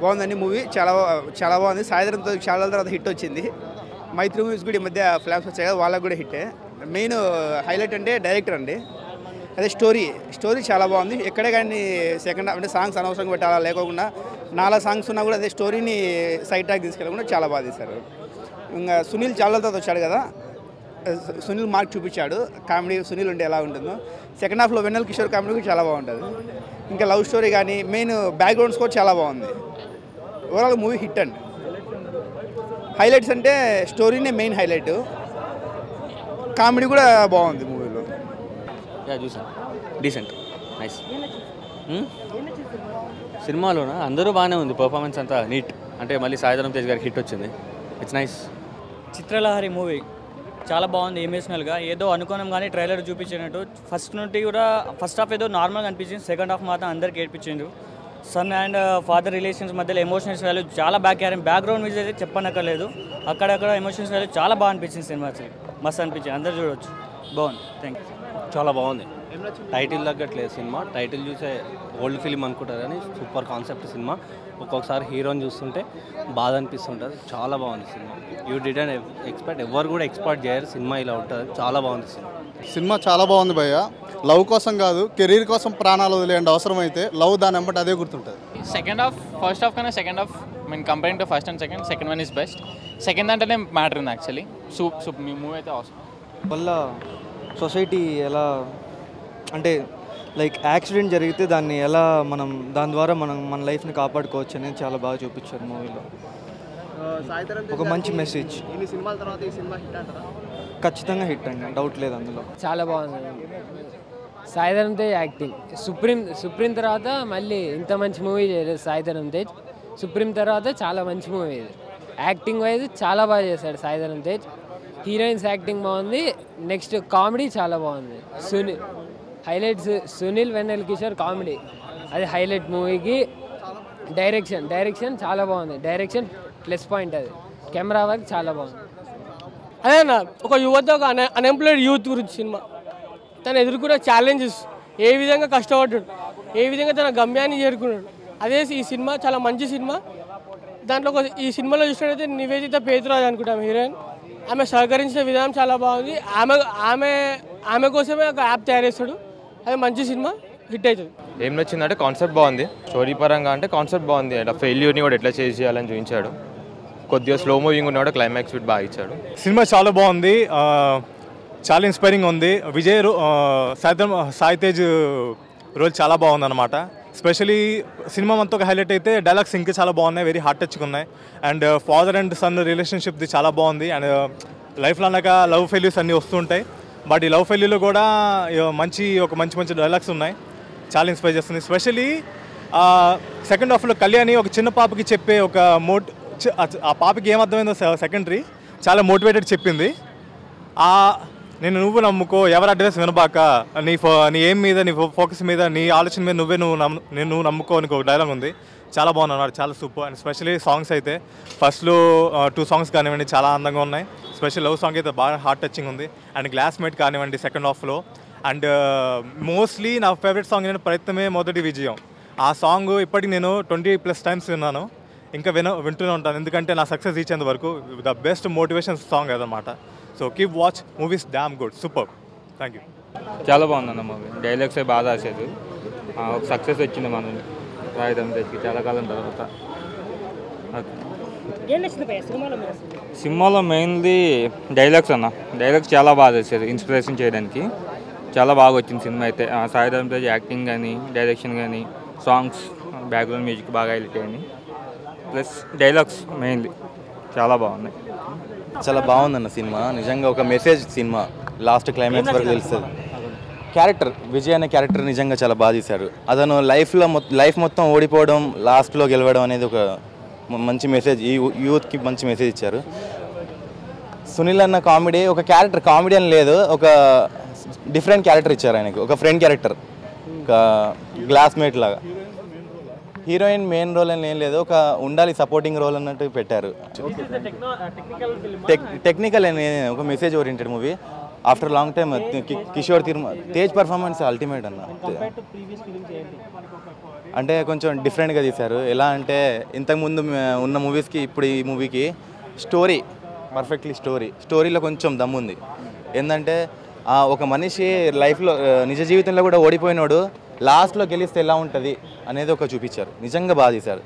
బాగుందండి మూవీ చాలా బాగుంది. సాయి ధరమ్ తేజ్ చాలా తర్వాత హిట్ వచ్చింది. మైత్రి మూవీస్ కూడా ఈ మధ్య ఫ్లాప్స్ వచ్చాయి కదా, వాళ్ళకు కూడా హిట్టే. మెయిన్ హైలైట్ అంటే డైరెక్టర్ అండి. అదే స్టోరీ చాలా బాగుంది. ఎక్కడే కానీ సెకండ్ హాఫ్ అంటే సాంగ్స్ అనవసరంగా పెట్టాలా లేకోకుండా నాలా సాంగ్స్ ఉన్నా కూడా అదే స్టోరీని సైడ్ ట్రాక్ తీసుకెళ్ళకుండా చాలా బాగా తీశారు. ఇంకా సునీల్ చాలా తర్వాత వచ్చాడు కదా, సునీల్ మార్క్ చూపించాడు. కామెడీ సునీల్ ఉంటే ఎలా ఉంటుందో, సెకండ్ హాఫ్లో వెన్నెల కిషోర్ కామెడీ కూడా చాలా బాగుంటుంది. ఇంకా లవ్ స్టోరీ కానీ మెయిన్ బ్యాక్గ్రౌండ్ స్కోర్ చాలా బాగుంది. ఓవరాల్ మూవీ హిట్ అండి. హైలైట్స్ అంటే స్టోరీనే మెయిన్ హైలైట్, కామెడీ కూడా బాగుంది మూవీలో. చూసాను, డీసెంట్, నైస్. సినిమాలోన అందరూ బాగానే ఉంది, పర్ఫార్మెన్స్ అంతా నీట్. అంటే మళ్ళీ సాయి ధరమ్ తేజ్ గారికి హిట్ వచ్చింది, ఇట్స్ నైస్. చిత్రలహరి మూవీ చాలా బాగుంది. ఎమోషనల్గా ఏదో అనుకోనం కానీ ట్రైలర్ చూపించినట్టు ఫస్ట్ నుండి కూడా ఫస్ట్ హాఫ్ ఏదో నార్మల్గా అనిపించింది, సెకండ్ హాఫ్ మాత్రం అందరికి ఏడ్పించిండ్రు. సన్ అండ్ ఫాదర్ రిలేషన్స్ మధ్యలో ఎమోషనల్స్ వాల్యూ చాలా బ్యాక్గ్రౌండ్ మ్యూజిక్ అయితే చెప్పనక్కర్లేదు. అక్కడక్కడ ఎమోషనల్స్ వాల్యూ చాలా బాగా అనిపించింది. సినిమా మస్తు అనిపించింది, అందరు చూడవచ్చు, బాగుంది. Thank you. చాలా బాగుంది. టైటిల్ తగ్గట్లేదు సినిమా. టైటిల్ చూసే ఓల్డ్ ఫిలిం అనుకుంటారు కానీ సూపర్ కాన్సెప్ట్ సినిమా. ఒక్కొక్కసారి హీరోని చూస్తుంటే బాధ అనిపిస్తుంటుంది. చాలా బాగుంది సినిమా. యూ డిడెంట్ ఎక్స్పెక్ట్, ఎవరు కూడా ఎక్స్పెక్ట్ చేయరు సినిమా ఇలా ఉంటుంది. చాలా బాగుంది సినిమా చాలా బాగుంది భయ్య. లవ్ కోసం కాదు, కెరీర్ కోసం ప్రాణాలు వదిలేయండి. అవసరం అయితే లవ్ దాని వెంబడి అదే గుర్తుంటుంది. సెకండ్ హాఫ్ ఫస్ట్ హాఫ్ కన్నా second half mean comparing to first and second, second one is best. Second అంటేనే మ్యాటర్ ఉంది యాక్చువల్లీ. సూపర్ మీ మూవీ అయితే అవసరం వల్ల సొసైటీ ఎలా అంటే లైక్ యాక్సిడెంట్ జరిగితే దాన్ని ఎలా మనం దాని ద్వారా మనం మన లైఫ్ని కాపాడుకోవచ్చు అనేది చాలా బాగా చూపించారు మూవీలో. ఒక మంచి మెసేజ్. ఖచ్చితంగా హిట్ అండి, డౌట్ లేదు అందులో. చాలా బాగుంది. సాయి ధరమ్ తేజ్ యాక్టింగ్ సుప్రీం తర్వాత మళ్ళీ ఇంత మంచి మూవీ చేయలేదు సాయి ధరమ్ తేజ్. సుప్రీం తర్వాత చాలా మంచి మూవీ ఇది. యాక్టింగ్ వైజ్ చాలా బాగా చేశాడు సాయి ధరమ్ తేజ్. హీరోయిన్స్ యాక్టింగ్ బాగుంది. నెక్స్ట్ కామెడీ చాలా బాగుంది. సునీల్ వెన్నెల్ కిషోర్ కామెడీ అది హైలైట్ మూవీకి. డైరెక్షన్ చాలా బాగుంది. Direction plus point. అది కెమెరా వర్క్ చాలా బాగుంది. అదేనా ఒక యువత, ఒక అన్ఎంప్లాయిడ్ యూత్ గురించి సినిమా. తను ఎదుర్కొన్న ఛాలెంజెస్, ఏ విధంగా కష్టపడ్డాడు, ఏ విధంగా తన గమ్యాన్ని చేరుకున్నాడు, అదే ఈ సినిమా. చాలా మంచి సినిమా. దాంట్లో ఈ సినిమాలో చూసినట్టయితే నివేదిత పేతురాజ్ అనుకుంటాము హీరోయిన్. ఆమె సహకరించిన విధానం చాలా బాగుంది. ఆమె కోసమే ఒక యాప్ తయారు చేస్తాడు. అది మంచి సినిమా, హిట్ అవుతుంది. ఏం నచ్చిందంటే కాన్సెప్ట్ బాగుంది. స్టోరీ పరంగా అంటే కాన్సెప్ట్ బాగుంది. అంటే ఫెయిల్యూర్ని కూడా ఎట్లా చేసి చేయాలని చూపించాడు. కొద్దిగా స్లో మూవింగ్ ఉన్న కూడా క్లైమాక్స్ ఫిట్ బాగా ఇచ్చాడు. సినిమా చాలా బాగుంది, చాలా ఇన్స్పైరింగ్ ఉంది. సాయి తేజ్ రోల్ చాలా బాగుంది అనమాట. స్పెషలీ సినిమా మనతో ఒక హైలైట్ అయితే డైలాగ్స్ ఇంకా చాలా బాగున్నాయి, వెరీ హార్ట్ టచ్గా ఉన్నాయి. అండ్ ఫాదర్ అండ్ సన్ రిలేషన్షిప్ది చాలా బాగుంది. అండ్ లైఫ్లో అన్నాక లవ్ ఫెయిల్యూస్ అన్నీ వస్తుంటాయి, బట్ ఈ లవ్ ఫెయిల్యూలో కూడా మంచి డైలాగ్స్ ఉన్నాయి. చాలా ఇన్స్పైర్ చేస్తుంది. స్పెషలీ సెకండ్ హాఫ్లో కళ్యాణి ఒక చిన్న పాపకి చెప్పే ఒక ఆ పాపకి ఏమర్థమైందో సెకండరీ చాలా మోటివేటెడ్ చెప్పింది. నువ్వు నమ్ముకో, ఎవరి అడ్వైస్ వినబాక, నీ ఏం మీద, నీ ఫోకస్ మీద, నీ ఆలోచన మీద నువ్వు నమ్ముకో అని ఒక డైలాగ్ ఉంది. చాలా బాగుంది అన్నారు, చాలా సూపర్. అండ్ స్పెషలీ సాంగ్స్ అయితే ఫస్ట్లో 2 సాంగ్స్ కానివ్వండి చాలా అందంగా ఉన్నాయి. స్పెషల్ లవ్ సాంగ్ అయితే బాగా హార్ట్ టచింగ్ ఉంది. అండ్ గ్లాస్మేట్ కానివ్వండి సెకండ్ హాఫ్లో. అండ్ మోస్ట్లీ నా ఫేవరెట్ సాంగ్ నేను ప్రయత్నమే మొదటి విజయం. ఆ సాంగ్ ఇప్పటికి నేను 20+ టైమ్స్ విన్నాను, ఇంకా వింటూనే ఉంటాను. ఎందుకంటే నా సక్సెస్ ఇచ్చేంత వరకు ద బెస్ట్ మోటివేషన్ సాంగ్ అదనమాట. So keep watch movies, damn good, super. Thank you. చాలా బాగుందన్న మూవీ. డైలాగ్స్ బాగా రాసేది. ఒక సక్సెస్ వచ్చింది మనం రాయడం దగ్గర చాలా కాలం తర్వాత. సినిమాలో మెయిన్లీ డైలాగ్స్ అన్న. డైలాగ్స్ చాలా బాగా చేసేది ఇన్స్పిరేషన్ చేయడానికి. చాలా బాగా వచ్చింది సినిమా అయితే. సాయి ధరమ్ తేజ్ యాక్టింగ్ కానీ, డైరెక్షన్ కానీ, సాంగ్స్, బ్యాక్గ్రౌండ్ మ్యూజిక్ బాగా హైలైట్ అయ్యాయి. ప్లస్ డైలాగ్స్ మెయిన్లీ చాలా బాగున్నాయి. చాలా బాగుందన్న సినిమా. నిజంగా ఒక మెసేజ్ సినిమా. లాస్ట్ క్లైమాక్స్ వరకు తెలుస్తుంది. క్యారెక్టర్ విజయ్ అనే క్యారెక్టర్ నిజంగా చాలా బాగా తీశారు. అతను లైఫ్ మొత్తం ఓడిపోవడం, లాస్ట్లో గెలవడం అనేది ఒక మంచి మెసేజ్. ఈ యూత్కి మంచి మెసేజ్ ఇచ్చారు. సునీల్ అన్న కామెడీ, ఒక క్యారెక్టర్ కామెడీ అని లేదు, ఒక డిఫరెంట్ క్యారెక్టర్ ఇచ్చారు ఆయనకు. ఒక ఫ్రెండ్ క్యారెక్టర్, ఒక గ్లాస్మేట్ లాగా. హీరోయిన్ మెయిన్ రోల్ అని ఏం లేదు, ఒక ఉండాలి సపోర్టింగ్ రోల్ అన్నట్టు పెట్టారు. టెక్నికల్ అని ఒక message oriented movie. after a long time, Kishore Tej performance is ultimate. Compared to previous films, and it's different. Movies story perfectly story. Story lo koncham dam undi. Endante oka manishi life lo nija jeevithamlo kuda odipoyinodu last lo geliste ela untadi anedi oka chupicharu. Nijanga baadi sir.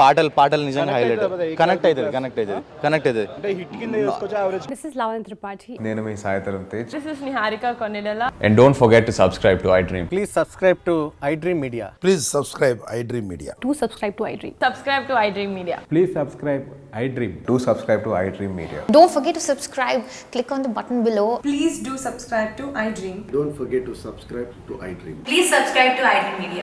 Partal nijanga highlight. Connect aitadi. Ante hit kinda iskocha average. This is Lavan Tripathi. Nenu mee Sai Dharam Tej. This is Niharika Konidela. And don't forget to subscribe to iDream. Please subscribe to iDream Media. Please subscribe iDream Media. Do subscribe to iDream. Subscribe to iDream Media. Please subscribe iDream. Do subscribe to iDream Media. Don't forget to subscribe. Click on the button below. Please do subscribe to iDream. Don't forget to subscribe to iDream. Please subscribe to iDream Media.